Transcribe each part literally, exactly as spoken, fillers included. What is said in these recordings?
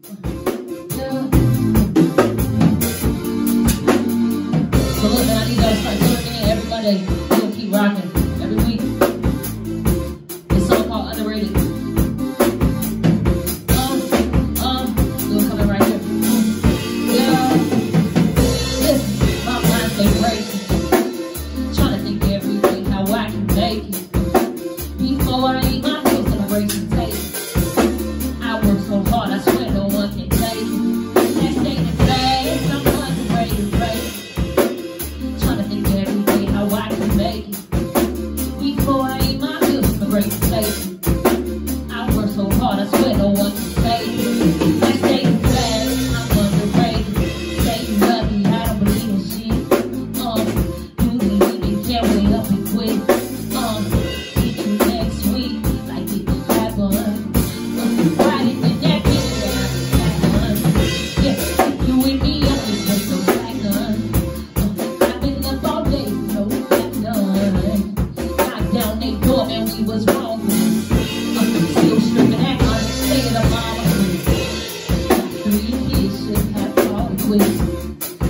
So listen, I need y'all to start tuning in every Monday. We'll keep rocking every week. It's so-called underrated. Um, um, we'll come in right here. Yeah. Listen, my mind's been racing. Trying to think of everything, how I can make it. Before I eat my meal, celebration taste. I work so hard, I swear no one can take it. Next day to day, it's something underrated, right? I work so hard, I swear no one can say it. Next day is bad, I'm underrated. Say you love me, I don't believe in shit. Um, you leave me, can't wait up and quit. Um, see you next week, like it just happened. Um, Friday the next week, yeah, I'm back on. Yeah, you and me, I'm just so back on. I've been up all day, so back done. Knocked down they door, man, we was wrong.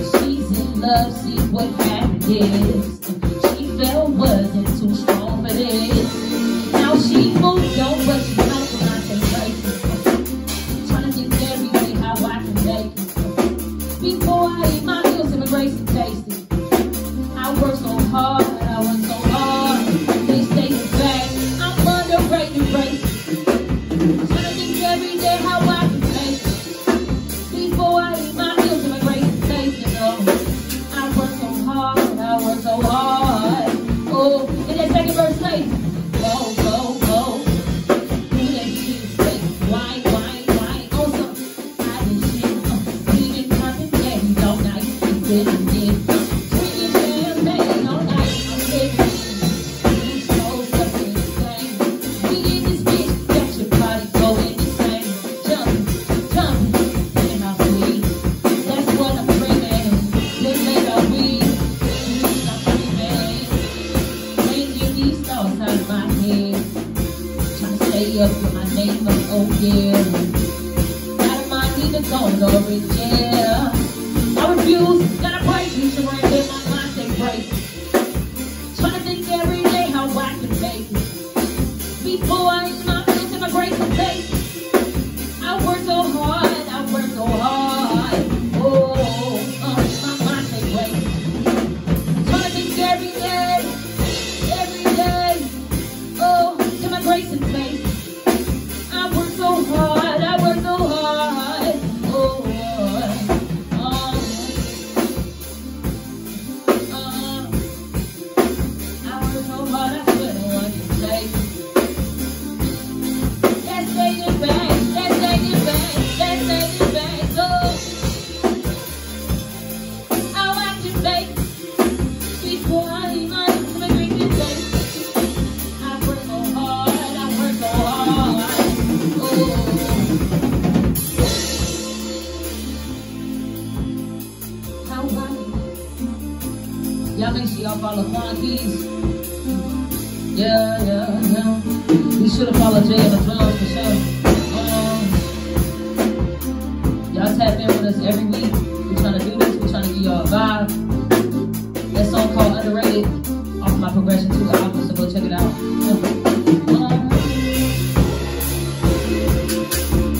She's in love, see what happened is. She felt wasn't too strong for this. Now she moved on, but she knows when I can break it. Trying to think everything how I can make it. Before I eat my meals and embrace and taste it. I work so hard, I work so hard. They stay in back, I'm underrated, racist. Trying to think every day how I can make it. Before I eat my so hard, oh, in that second verse place, go, go, go, do that shit, say, why, why, why, oh, something, I did shit, uh, leaving nothing, yeah, you don't know, you keep getting it, drinking champagne all night, I'm living in, you so stuck in the same, we in this bitch, got your body going the same, jumping, jumping, in my feet, that's what I'm dreaming, let's make our weed. Up with my name up, oh yeah. Out of my need to go, Lord, yeah. I refuse, gotta break you, to break it, my mind stay breaking. Trying to think every day how I can make it. Before I eat my meals and my break some taste. I work so hard, I work so hard. Oh, uh, my mind stay breaking. Trying to think every day, every day. Oh, to my grace and faith. Hard, I work so hard, oh, oh, oh, oh, I work so hard, I swear no one can take it. Let's take it back, let's take it back, let's take it back, oh, how I can make it before I eat my drinking taste. I work so hard, I work so hard. Y'all make sure y'all follow Quante's. Yeah, yeah, yeah. We should have followed Jay on the drums for sure. Um, y'all tap in with us every week. We're trying to do this. We're trying to give y'all a vibe. That song called Underrated off my Progression two album, so go check it out. Um,